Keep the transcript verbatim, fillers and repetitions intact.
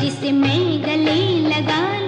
जिसमें गले लगा